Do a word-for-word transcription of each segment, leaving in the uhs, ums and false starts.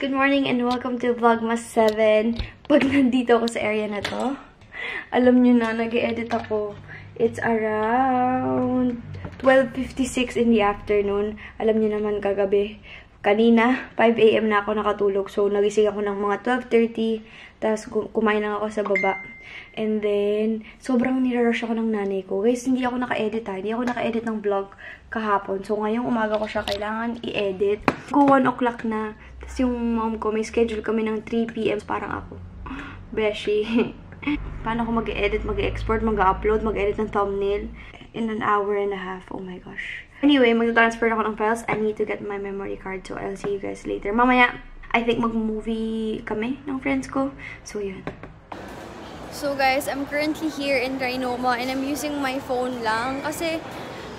Good morning and welcome to Vlogmas seven. Pag nandito ako sa area na to, alam nyo na, nag-edit ako. It's around twelve fifty-six in the afternoon. Alam nyo naman kagabi. Kanina, five A M na ako nakatulog. So, nagising ako ng mga twelve thirty. Tapos, kumain lang ako sa baba. And then, sobrang nirarush ako ng nanay ko. Guys, hindi ako naka-edit ha. Hindi ako naka-edit ng vlog kahapon. So, ngayong umaga ko siya kailangan i-edit. Go one o'clock na. Tapos yung mom ko, may schedule kami ng three P M Parang ako, beshi. Paano ako mag-edit, mag-export, mag-upload, mag-edit ng thumbnail in an hour and a half? Oh my gosh. Anyway, mag-transfer ako ng files. I need to get my memory card. So, I'll see you guys later. Mamaya, I think mag-movie kami ng friends ko. So, yun. So, guys, I'm currently here in Trinoma and I'm using my phone lang kasi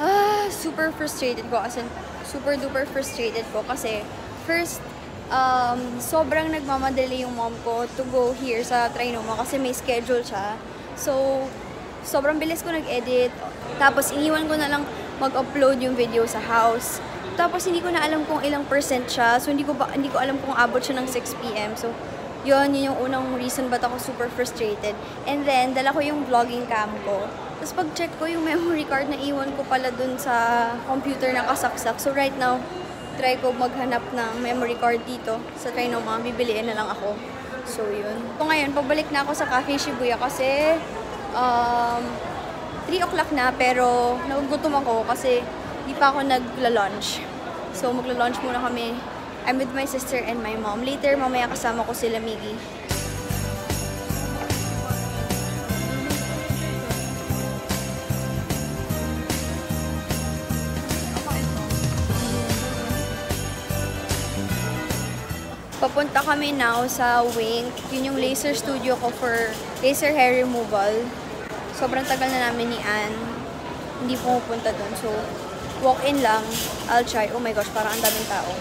ah, super frustrated ko. As in, super duper frustrated ko kasi first, Um, sobrang nagmamadali yung mom ko to go here sa Trinoma kasi may schedule siya. So, sobrang bilis ko nag-edit. Tapos, iniwan ko na lang mag-upload yung video sa house. Tapos, hindi ko na alam kung ilang percent siya. So, hindi ko, ba, hindi ko alam kung abot siya ng six P M So, yun, yun yung unang reason ba't ako super frustrated. And then, dala ko yung vlogging cam ko. Tapos, pag-check ko yung memory card na iwan ko pala dun sa computer na kasaksak. So, right now, try ko maghanap ng memory card dito sa Trinoma. Bibiliin na lang ako. So, yun. So, ngayon, pabalik na ako sa Cafe Shibuya kasi um, three o'clock na pero nagugutom ako kasi di pa ako nagla-lunch. So, magla-lunch muna kami. I'm with my sister and my mom. Later, mamaya kasama ko sila Miggy. Papunta kami now sa Wink. Yun yung laser studio ko for laser hair removal. Sobrang tagal na namin ni Anne. Hindi pumupunta dun. So, walk-in lang. I'll try. Oh my gosh, parang ang daming tao.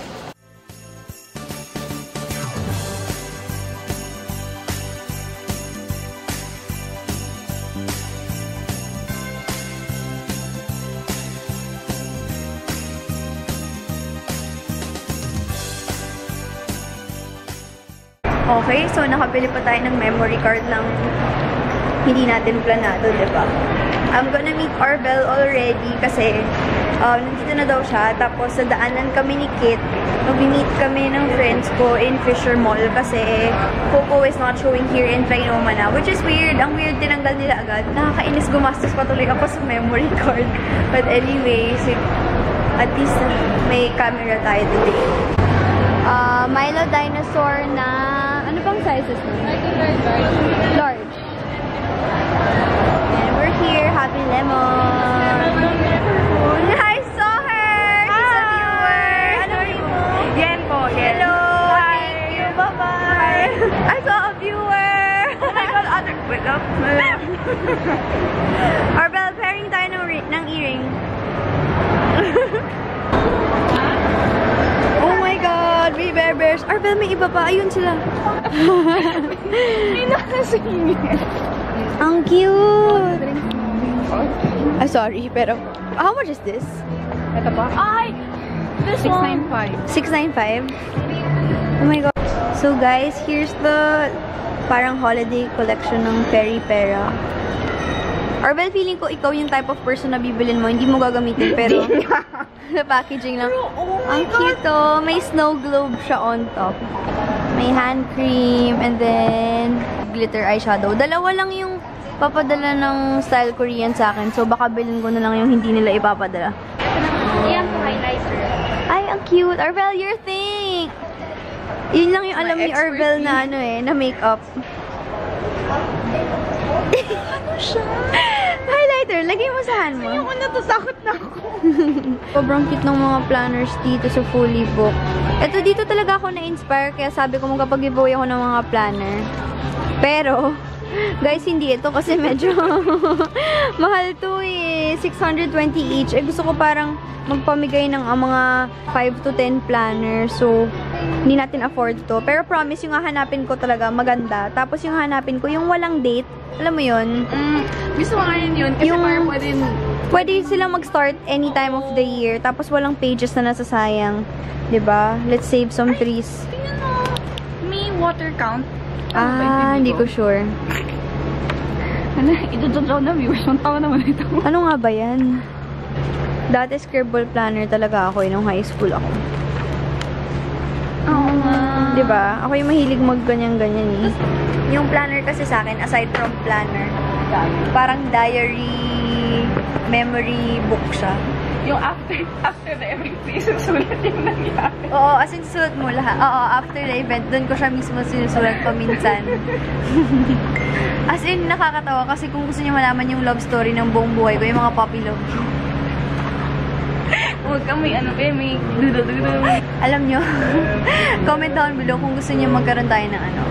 Okay, so nakapili pa tayo ng memory card ng hindi natin planado, diba? I'm gonna meet Arbel already kasi uh, nandito na daw siya. Tapos, sa daanan kami ni Kit. Mag-meet kami ng friends ko in Fisher Mall kasi Coco is not showing here in Trinoma na. Which is weird. Ang weird, tinanggal nila agad. Nakakainis, gumastos patuloy ako sa memory card. But anyway, at least may camera tayo today. Uh, Milo Dinosaur na Anong sizes mo? Large. And we're here, Happy Lemon. I saw her! Hi! She's a viewer! Ano yun mo? Yan po, yan. Hello! Hi! Thank you, bye-bye! I saw a viewer! Oh my God, other... Wait up! Arbel, pairing tayo ng, ng earring. Oh my God! May bear bears! Arbel, may iba pa! Ayun sila! May nakasingin! Ang cute! I'm sorry, pero... How much is this? Ito pa? Ay! This one! six ninety-five. Oh my God! So guys, here's the parang holiday collection ng Peri Pera. Arbel, feeling ko ikaw yung type of person na bibilin mo. Hindi mo gagamitin, pero... Sa packaging lang. Pero, oh my God! Ang cute to. May snow globe siya on top. May hand cream. And then, glitter eyeshadow. Dalawa lang yung papadala ng style Korean sa akin. So, baka bilhin ko na lang yung hindi nila ipapadala. Yan po, highlighter. Ay, ang cute! Arbel, your thing! Yun lang yung alam ni Arbel na ano eh, na makeup. Ano siya? Highlighter, lagay mo sa hand mo. Ayoko, natatakot na ako. Sobrang cute ng mga planners dito sa Fully Booked. Ito, dito talaga ako na-inspire. Kaya sabi ko magkapag-giveaway ako ng mga planner. Pero, guys, hindi ito kasi medyo mahal to eh. six hundred twenty each. Eh, gusto ko parang magpamigay ng uh, mga five to ten planner. So, hindi natin afford to. Pero promise, yung hahanapin ko talaga maganda. Tapos yung hahanapin ko, yung walang date. Alam mo yun? Mm, gusto ko ngayon yun. Kasi yung, parang pwede, pwede silang mag-start any time oh. of the year. Tapos walang pages na nasasayang. Diba? Let's save some trees. Ay, tingnan mo. water count? Ah, hindi ko sure. Ano? Idododraw na viewers. Mantawa naman ito. Ano nga ba yan? Dati scribble planner talaga ako nung high school ako. Oo nga. Diba? Ako yung mahilig mag ganyan-ganyan eh. Yung planner kasi sa akin, aside from planner, parang diary, memory book siya. Yung after, after the event, sinusulat yung nangyari. Oo, as in sulat mo lahat. Oo, after the event, doon ko siya mismo sinusulat paminsan. As in, nakakatawa kasi kung gusto niyo malaman yung love story ng buong buhay ko, yung mga puppy love. Huwag ka, may ano kayo, may dudududu. Alam nyo, comment down below kung gusto niyo magkaroon tayo ng ano.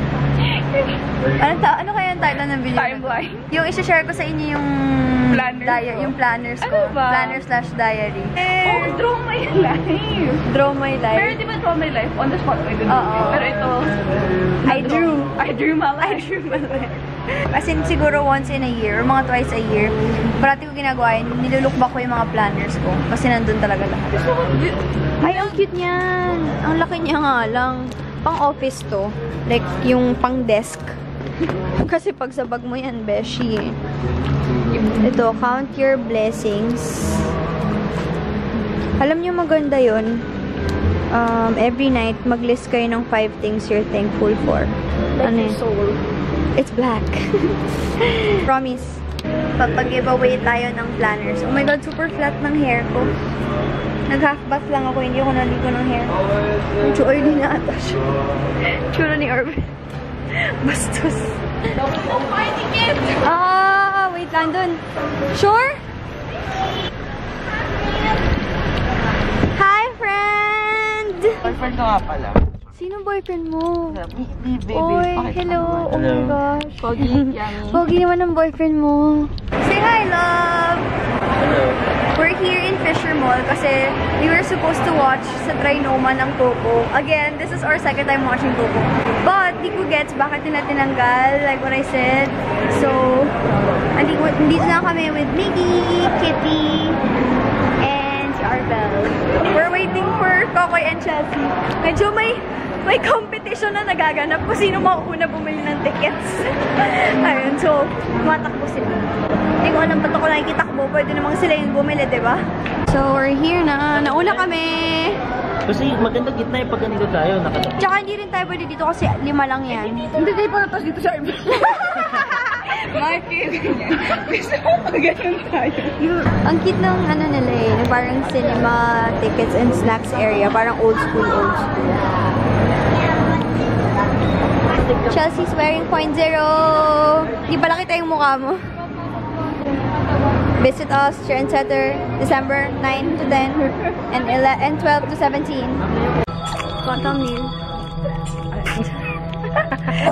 Ano, ano kaya yung title ng video? Timeline. Yung isa-share ko sa inyo yung Planner Diary, yung planners ko. Ano ba? Planner slash diary. Oh, draw my life. Draw my life. Pero di ba draw my life on the spot? I don't know. Pero ito, I drew. I drew my life. I drew my life. As in, siguro once in a year, or mga twice a year, parati ko ginagawa yun, nilulukbak ko yung mga planners ko. Kasi nandun talaga lahat. Ay, ang cute niyan. Ang laki niya nga lang. Pang-office to. Like, yung pang-desk. Kasi pag sa bag mo yan, beshi. Ito, count your blessings. Alam nyo, maganda yun. Um, every night, mag-list kayo ng five things you're thankful for. Ano yun? It's black. Promise. Papag-giveaway tayo ng planners. Oh my God, super flat ng hair ko. Nag-half bath lang ako, hindi ko naligo ng hair. Ang oily na ata siya. Tsura ni Arbel. Bastos. Ah, wait lang dun. Sure? Hi, friend! Boyfriend ko nga pala. Sino boyfriend mo? Baby. Oy, hello. Oh my gosh. Pogi. Pogi naman ang boyfriend mo. Say hi, love! Hello. We're here in Fisher Mall kasi we were supposed to watch sa Trinoma ng Coco. Again, this is our second time watching Coco. But, di ko gets bakit nila tinanggal, like what I said. So, andi, andito na kami with Nikki, Kitty, and si Arbel. We're waiting for Koy and Chelsea. Medyo may, may competition na nagaganap kung sino mauuna bumili ng tickets. Ayun, so, matakbo sila. Hindi ko alam ba't ako nakikitakbo. Pwede namang sila yung bumili, diba? So, we're here na. Nauna kami! Kasi maganda gitna yung pag ganito tayo. Tsaka hindi rin tayo pwede dito kasi lima lang yan. Hindi tayo pala tapos dito sa Arbel. My feeling yan. Gusto mo pag ganun tayo. Ang cute ng ano nila eh. Parang cinema, tickets, and snacks area. Parang old school, old school. Chelsea's wearing point zero. Hindi pala kita yung mukha mo. Visit us, Trend Center, December ninth to tenth, and, and twelve to seventeen. Got thumbnail.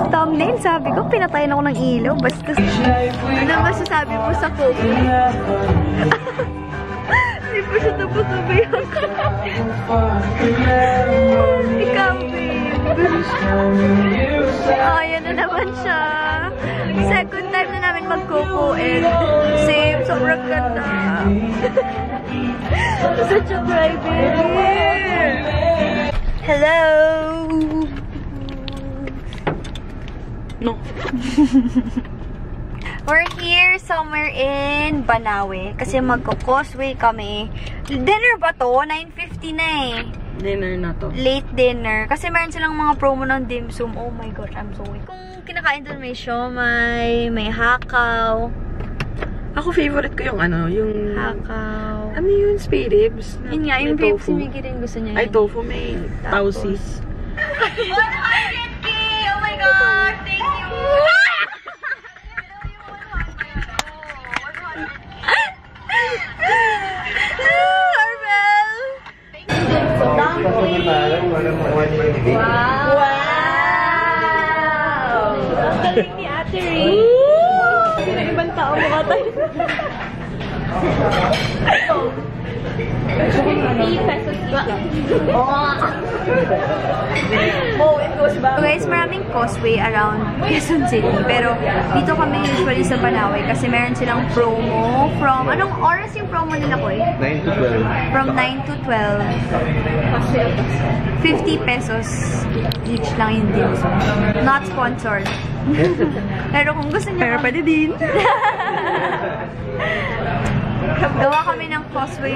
Thumbnail, sabi ko, pinatayin ako ng ilaw. Basta, ano ba sasabi mo sa Coco? Hindi po siya tapos na ba yun? Ikaw, babe. Oh, yan na naman siya. Second time na namin mag-Coco and same, sobrang ganda. Such a bright baby. Hello! No. We're here somewhere in Banawe kasi magko-Causeway kami. Dinner ba to? nine fifty na eh. Dinner na to. Late dinner. Kasi meron silang mga promo ng dim sum. Oh my God, I'm so weak. Kinakain doon may siomai, may hakaw. Ako favorite ko yung ano, yung... Hakaw. Ano yun? Spare ribs? Yun nga, yung ribs si Mickey rin gusto niya yun. Ay, tofu may tausis. one hundred K! Oh my God! Thank you! Arbel! Thank you! Thank you! Wow! Wow! Galing ni Ate Ray. Ibang tao mukha tayo. Guys, maraming Causeway around Quezon City. Pero dito kami usually sa Banawe kasi meron silang promo from... Anong oras yung promo nila, Koy? nine to twelve. From nine to twelve. fifty pesos each lang yung deals. Not sponsored. Pero kung gusto niyo... Pero pwede din. Gawa kami ng Causeway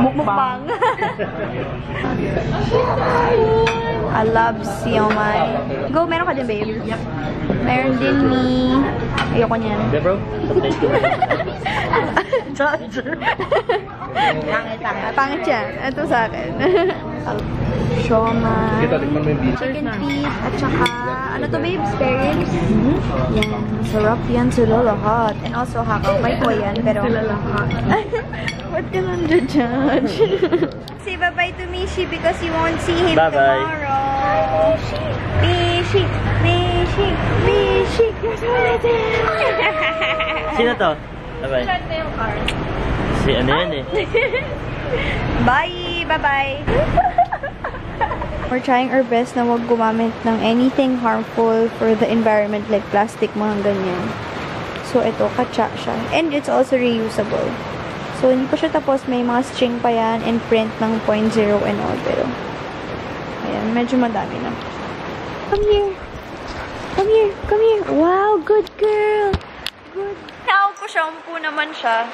mukbang. I love Siomai. Go, meron ka din, babe? Yep. Meron din ni... Ayoko niyan. Yeah, bro. Judger. Pangit lang. Pangit yan. Ito sa akin. Siomai. Chicken feet. At saka... Ano to, babe? Spare ribs? Yan. Sarap yan. Silalahat. And also, hakaw. May Koy yan, pero... Silalahat. What can I judge? Say bye-bye to Mishi because you won't see him bye -bye. Tomorrow. Mishi, Mishi, Mishi, Mishi. Sino to? Bye-bye. Si ano yan eh. Bye! Bye-bye! We're trying our best na wag gumamit ng anything harmful for the environment like plastic, mga ganyan. So, ito, katsa siya. And it's also reusable. So, hindi pa siya tapos. May mga string pa yan and print ng point zero and all. Pero, ayan, medyo madami na. Come here! Come here! Come here! Wow! Good girl! Good! Naka-shampoo naman siya.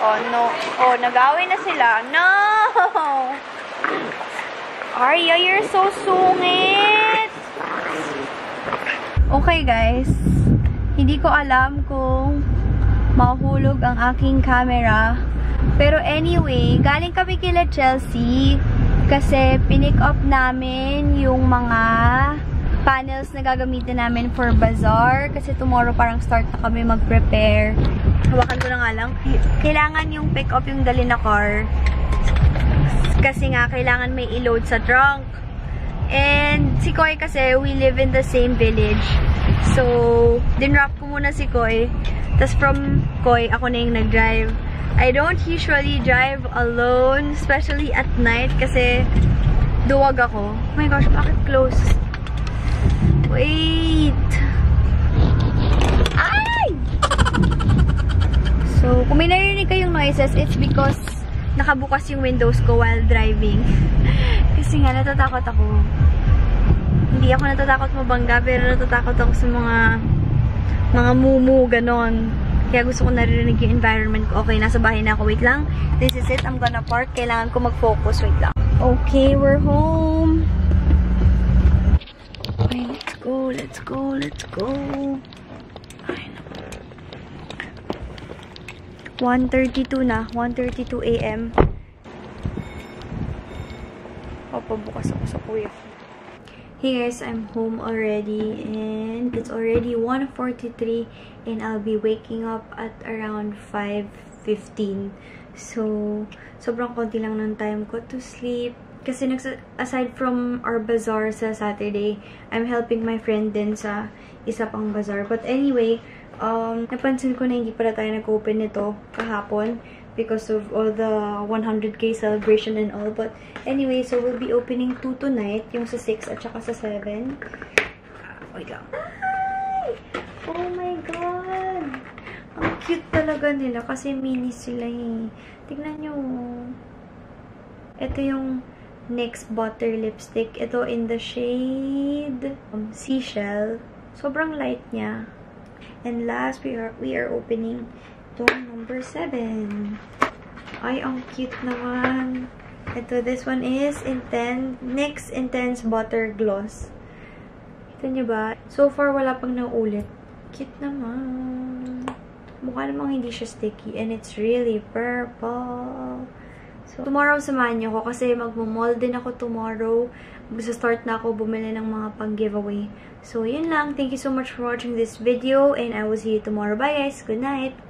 Oh, no. Oh, nag-away na sila. No! Arya, you're so sungit! Okay, guys. Hindi ko alam kung mahulog ang aking camera. Pero anyway, galing kami kila Chelsea kasi pinick up namin yung mga panels na gagamitin namin for bazaar. Kasi tomorrow parang start na kami mag-prepare. Hawakan ko na nga lang. Kailangan yung pick up yung dali na car. Kasi nga, kailangan may i-load sa trunk. And si Koy kasi, we live in the same village. So, dinrap ko muna si Koy. Tapos from Koy, ako na yung nag-drive. I don't usually drive alone, especially at night kasi duwag ako. Oh my gosh, bakit close? Wait! Ay! So, kung may narinig kayong noises, it's because nakabukas yung windows ko while driving. Kasi nga, natatakot ako. Hindi ako natatakot mabangga, pero natatakot ako sa mga mga mumu, ganon. Kaya gusto ko narinig yung environment ko. Okay, nasa bahay na ako. Wait lang. This is it. I'm gonna park. Kailangan ko mag-focus. Wait lang. Okay, we're home. Okay, let's go, let's go, let's go. one thirty-two na. one thirty-two a m Papabukas ako sa kuya. Hey guys, I'm home already and it's already one forty-three and I'll be waking up at around five fifteen. So, sobrang konti lang ng time ko to sleep. Kasi aside from our bazaar sa Saturday, I'm helping my friend din sa isa pang bazaar. But anyway, Um, napansin ko na hindi pala tayo nag-open nito kahapon because of all the one hundred K celebration and all. But anyway, so we'll be opening two tonight. Yung sa six at saka sa seven. Wait lang. Hi! Oh my God! Ang cute talaga nila kasi mini sila eh. Tignan nyo. Ito yung NYX Butter Lipstick. Ito in the shade um, Seashell. Sobrang light niya. And last, we are, we are opening itong number seven. Ay, ang cute naman. Ito, this one is Intense, NYX Intense Butter Gloss. Kita nyo ba? So far, wala pang naulit. Cute naman. Mukha namang hindi siya sticky. And it's really purple. So, tomorrow, samahan nyo ko kasi magmamall din ako tomorrow. Mag-start na ako bumili ng mga pang-giveaway. So, yun lang. Thank you so much for watching this video and I will see you tomorrow. Bye, guys. Good night.